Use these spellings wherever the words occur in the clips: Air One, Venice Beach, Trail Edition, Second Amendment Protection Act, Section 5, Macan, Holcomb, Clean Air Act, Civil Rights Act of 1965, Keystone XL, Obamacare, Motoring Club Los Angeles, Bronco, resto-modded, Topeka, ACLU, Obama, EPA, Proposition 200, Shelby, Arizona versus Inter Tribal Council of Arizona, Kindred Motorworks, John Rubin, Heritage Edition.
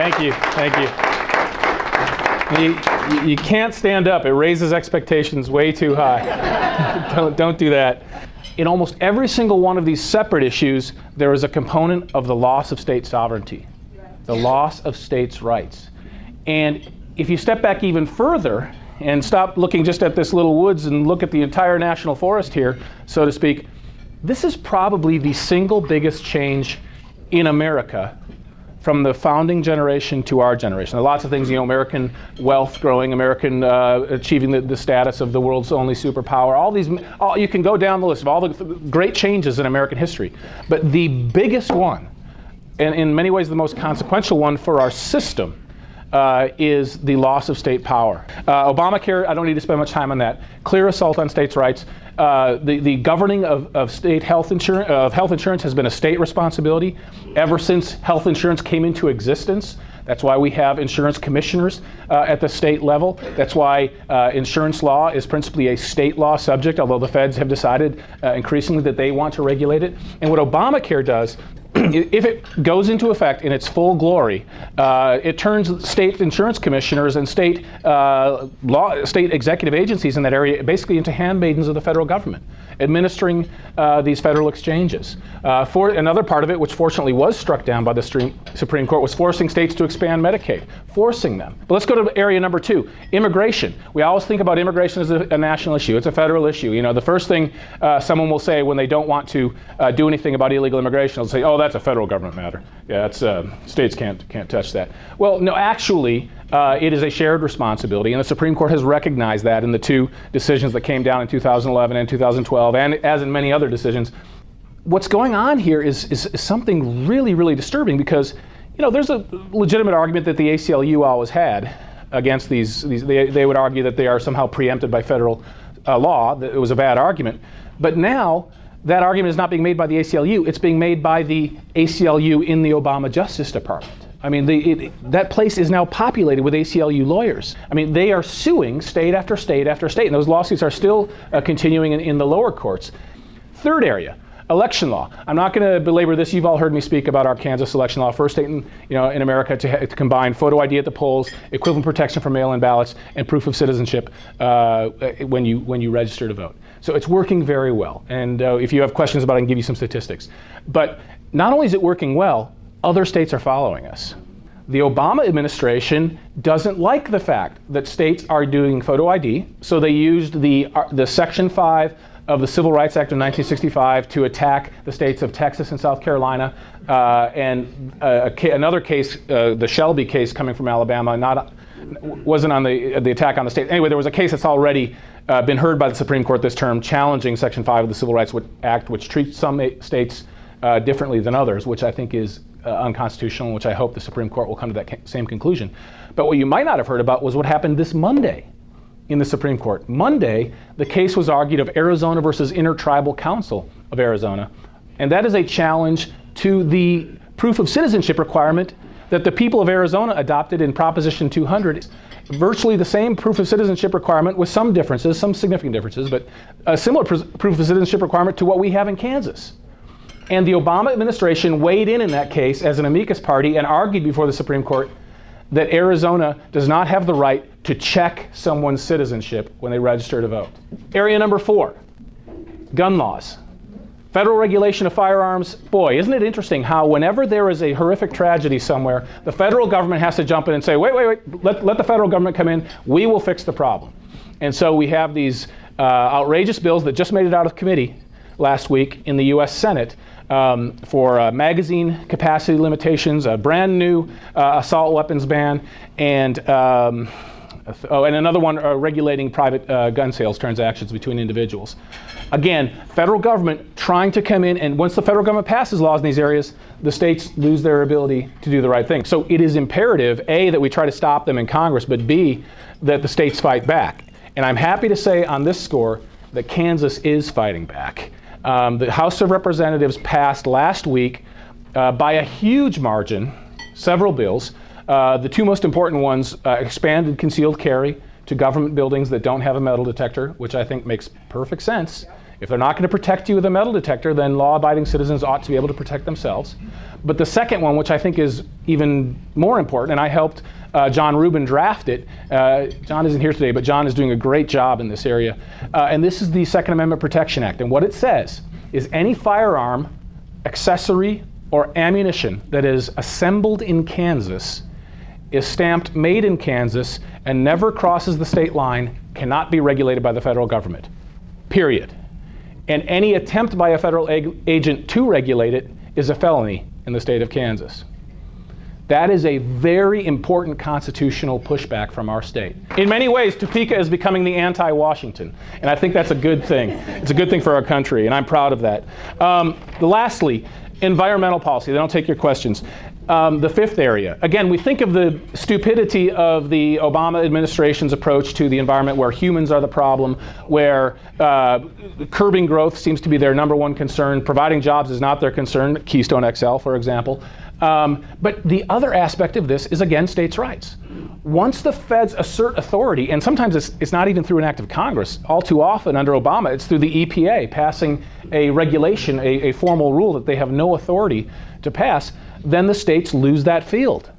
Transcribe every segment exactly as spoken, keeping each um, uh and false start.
Thank you. Thank you. You, you can't stand up. It raises expectations way too high. Don't, don't do that. In almost every single one of these separate issues, there is a component of the loss of state sovereignty, the loss of states' rights. And if you step back even further and stop looking just at this little woods and look at the entire national forest here, so to speak, this is probably the single biggest change in America from the founding generation to our generation. There are lots of things, you know, American wealth growing, American uh, achieving the, the status of the world's only superpower, all these, all, you can go down the list of all the great changes in American history. But the biggest one, and in many ways the most consequential one for our system, Uh, is the loss of state power. Uh, Obamacare, I don't need to spend much time on that. Clear assault on states' rights. Uh, the, the governing of, of state health insurance, of health insurance has been a state responsibility ever since health insurance came into existence. That's why we have insurance commissioners uh, at the state level. That's why uh, insurance law is principally a state law subject, although the feds have decided uh, increasingly that they want to regulate it. And what Obamacare does, if it goes into effect in its full glory, uh, it turns state insurance commissioners and state, uh, law, state executive agencies in that area basically into handmaidens of the federal government, administering uh, these federal exchanges. Uh, for another part of it, which fortunately was struck down by the stream, Supreme Court, was forcing states to expand Medicaid, forcing them. But let's go to area number two, immigration. We always think about immigration as a, a national issue. It's a federal issue. You know, the first thing uh, someone will say when they don't want to uh, do anything about illegal immigration, they'll say, "Oh, that's a federal government matter. Yeah, it's, uh, states can't can't touch that." Well, no, actually, uh, it is a shared responsibility, and the Supreme Court has recognized that in the two decisions that came down in two thousand eleven and two thousand twelve, and as in many other decisions. What's going on here is is, is something really, really disturbing, because, you know, there's a legitimate argument that the A C L U always had against these. these they, they would argue that they are somehow preempted by federal uh, law. That it was a bad argument, but now that argument is not being made by the A C L U, it's being made by the A C L U in the Obama Justice Department. I mean, the, it, that place is now populated with A C L U lawyers. I mean, they are suing state after state after state, and those lawsuits are still uh, continuing in, in the lower courts. Third area, election law. I'm not going to belabor this. You've all heard me speak about our Kansas election law, first state in, you know, in America to, to combine photo I D at the polls, equivalent protection for mail-in ballots, and proof of citizenship uh, when you when you register to vote. So it's working very well. And uh, if you have questions about it, I can give you some statistics. But not only is it working well, other states are following us. The Obama administration doesn't like the fact that states are doing photo I D, so they used the, uh, the Section five of the Civil Rights Act of nineteen sixty-five to attack the states of Texas and South Carolina, uh, and uh, a, another case, uh, the Shelby case coming from Alabama, not, wasn't on the, the attack on the state. Anyway, there was a case that's already Uh, been heard by the Supreme Court this term challenging Section five of the Civil Rights Act, which treats some states uh, differently than others, which I think is uh, unconstitutional, which I hope the Supreme Court will come to that same conclusion. But what you might not have heard about was what happened this Monday in the Supreme Court. Monday, the case was argued of Arizona versus Inter Tribal Council of Arizona, and that is a challenge to the proof of citizenship requirement that the people of Arizona adopted in Proposition two hundred. Virtually the same proof of citizenship requirement with some differences, some significant differences, but a similar pr proof of citizenship requirement to what we have in Kansas. And the Obama administration weighed in in that case as an amicus party and argued before the Supreme Court that Arizona does not have the right to check someone's citizenship when they register to vote. Area number four, gun laws. Federal regulation of firearms. Boy, isn't it interesting how whenever there is a horrific tragedy somewhere, the federal government has to jump in and say, wait, wait, wait, let, let the federal government come in. We will fix the problem. And so we have these uh, outrageous bills that just made it out of committee last week in the U S Senate um, for uh, magazine capacity limitations, a brand new uh, assault weapons ban, and um, Oh, and another one uh, regulating private uh, gun sales transactions between individuals. Again, federal government trying to come in, and once the federal government passes laws in these areas, the states lose their ability to do the right thing. So it is imperative, A, that we try to stop them in Congress, but B, that the states fight back. And I'm happy to say on this score that Kansas is fighting back. Um, the House of Representatives passed last week uh, by a huge margin, several bills. Uh, the two most important ones, uh, expanded concealed carry to government buildings that don't have a metal detector, which I think makes perfect sense If they're not going to protect you with a metal detector, then law-abiding citizens ought to be able to protect themselves. But the second one, which I think is even more important, and I helped uh, John Rubin draft it. Uh, John isn't here today, but John is doing a great job in this area. Uh, and this is the Second Amendment Protection Act. And what it says is any firearm, accessory, or ammunition that is assembled in Kansas is stamped made in Kansas and never crosses the state line cannot be regulated by the federal government, period. And any attempt by a federal ag agent to regulate it is a felony in the state of Kansas. That is a very important constitutional pushback from our state. In many ways, Topeka is becoming the anti-Washington, and I think that's a good thing. It's a good thing for our country, and I'm proud of that. Um, lastly, environmental policy. They don't take your questions. Um, the fifth area. Again, we think of the stupidity of the Obama administration's approach to the environment, where humans are the problem, where uh, curbing growth seems to be their number one concern. Providing jobs is not their concern, Keystone X L, for example. Um, but the other aspect of this is, again, states' rights. Once the feds assert authority, and sometimes it's, it's not even through an act of Congress. All too often under Obama, it's through the E P A passing a regulation, a, a formal rule that they have no authority to pass. Then the states lose that field.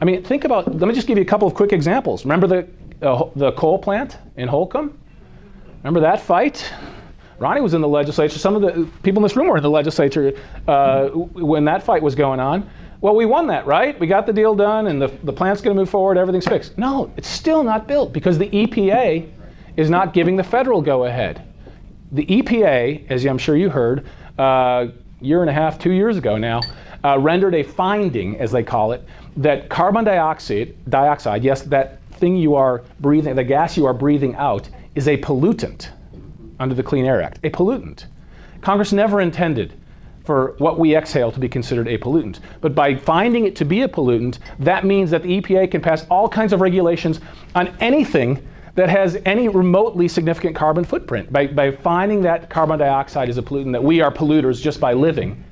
I mean, think about, let me just give you a couple of quick examples. Remember the, uh, the coal plant in Holcomb? Remember that fight? Ronnie was in the legislature. Some of the people in this room were in the legislature uh, when that fight was going on. Well, we won that, right? We got the deal done, and the, the plant's going to move forward, everything's fixed. No, it's still not built because the E P A is not giving the federal go-ahead. The E P A, as I'm sure you heard, a uh, year and a half, two years ago now, Uh, rendered a finding, as they call it, that carbon dioxide, dioxide, yes, that thing you are breathing, the gas you are breathing out, is a pollutant under the Clean Air Act, a pollutant. Congress never intended for what we exhale to be considered a pollutant. But by finding it to be a pollutant, that means that the E P A can pass all kinds of regulations on anything that has any remotely significant carbon footprint by, by finding that carbon dioxide is a pollutant, that we are polluters just by living.